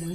Blue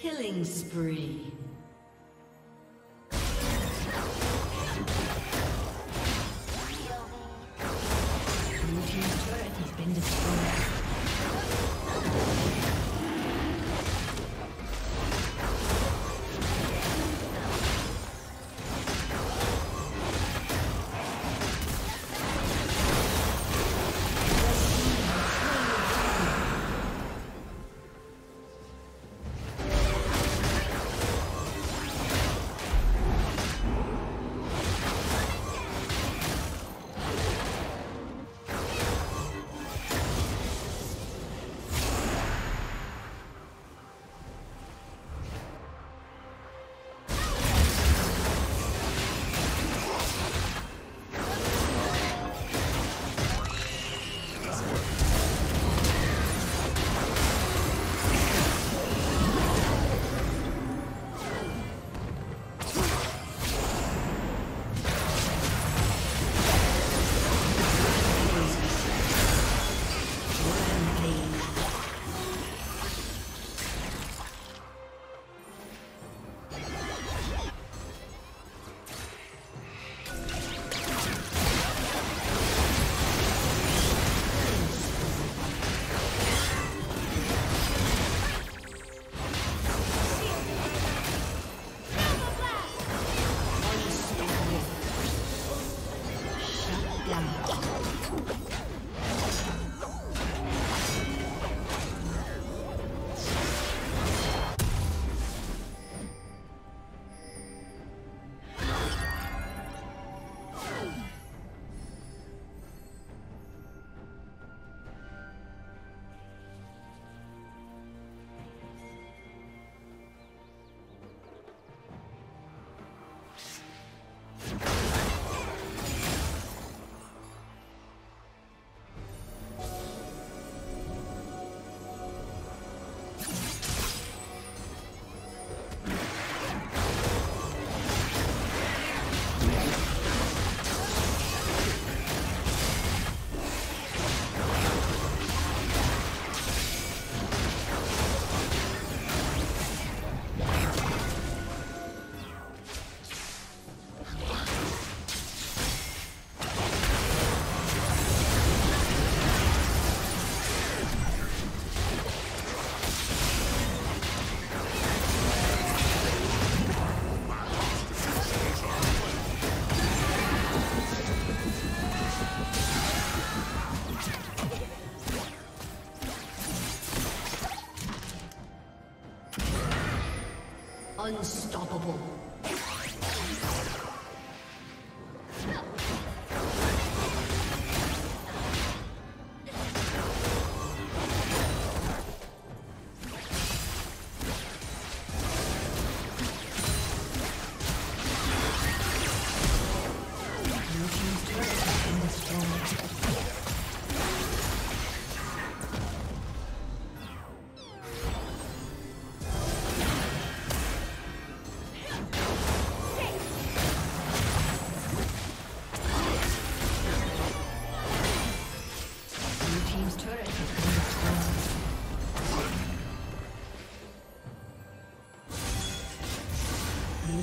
Killing spree. Unstoppable.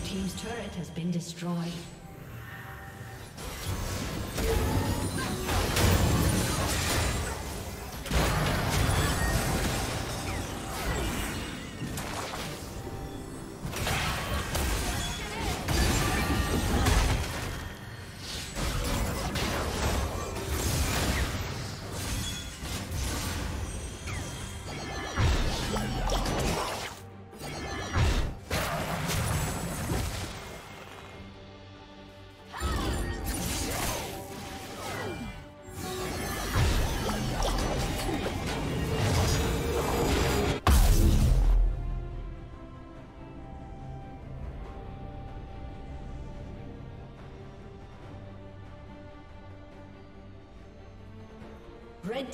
Team's turret has been destroyed. Red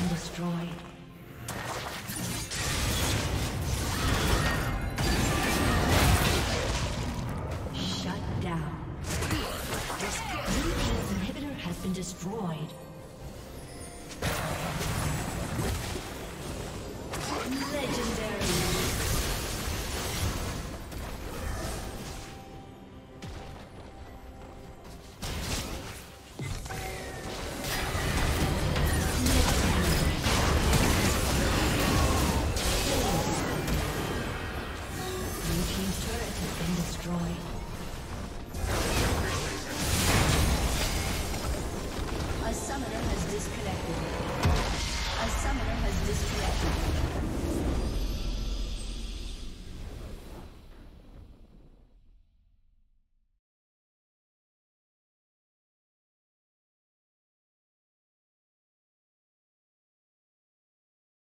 been destroyed. Shut down. Blue team's inhibitor has been destroyed. A summoner has disconnected.